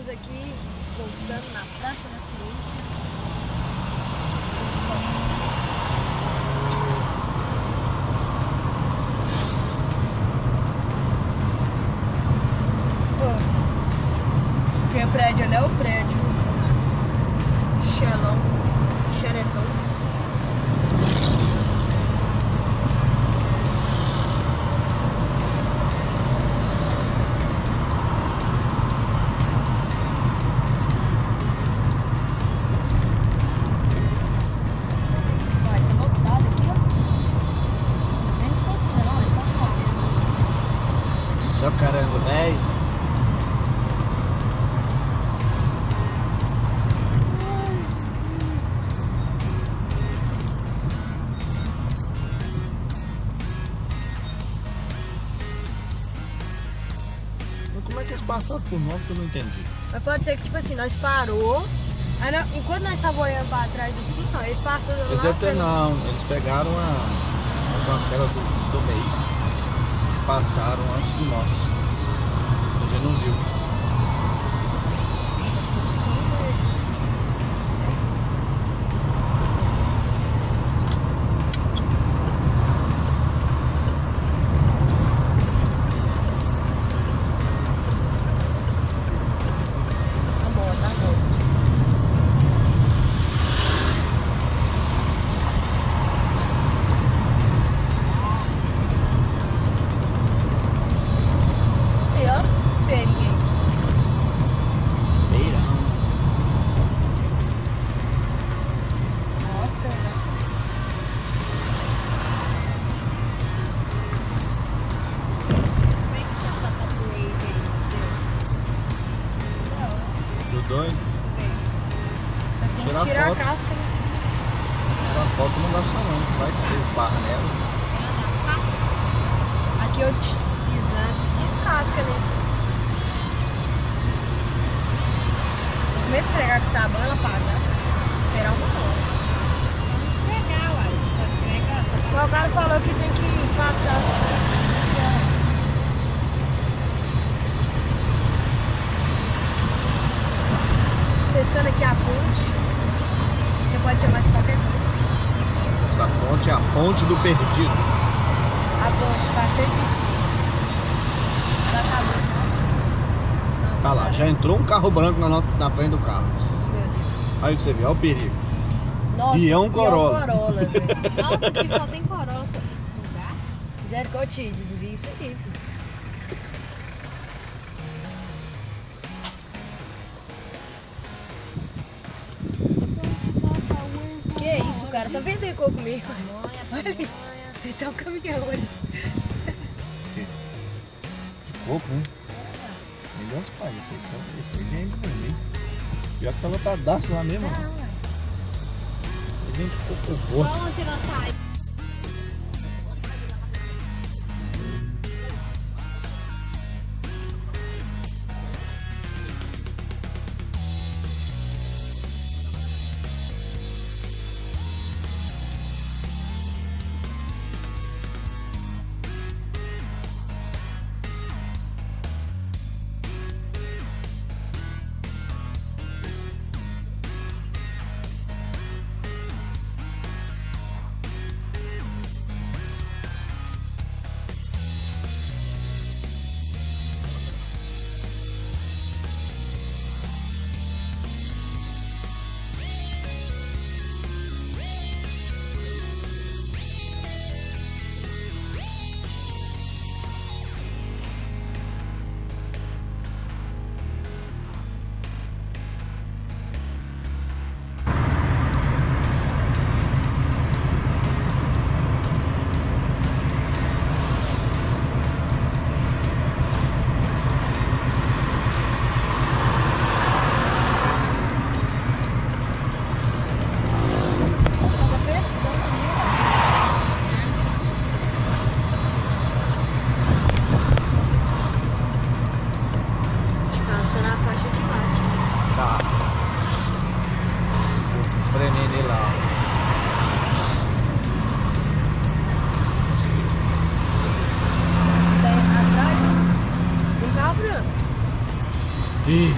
Estamos aqui voltando na Praça da Ciência. Porque o prédio ali é o prédio Xelão, Xeretão. Só caramba, velho. Como é que eles passaram por nós que eu não entendi? Mas pode ser que, tipo assim, nós parou. Aí, enquanto nós estávamos olhando pra trás assim, ó, eles passaram lá. Eles até não, eles pegaram a cancela do meio. Passaram antes de nós. A gente não viu. Tirar a casca, né? Tirar a foto não dá só não, vai que você esbarra nela. Aqui eu fiz antes de casca, né? Tô com medo de pegar com sabão, ela paga. Esperar uma hora. Pegar, uai. Só esfrega. Mas o cara falou que tem que passar assim. Acessando aqui a ponte. Você pode chamar de qualquer ponte. Essa ponte é a ponte do perdido. A ponte, passei disso. Ela tá lá. Tá lá, já entrou um carro branco na frente do carro. Meu Deus. Aí pra você ver, olha o perigo. Nossa, Pião Corolla. Nossa, aqui só tem Corolla nesse lugar. Fizeram que eu te desvio isso aqui, filho. Isso, o cara tá vendendo coco comigo. Olha ali, ele tá um caminhão ali. De coco, né? Vende uns pais, esse aí vende também. Já que tá lotadaço lá mesmo. Ele vende coco rosto. Onde nós saímos? E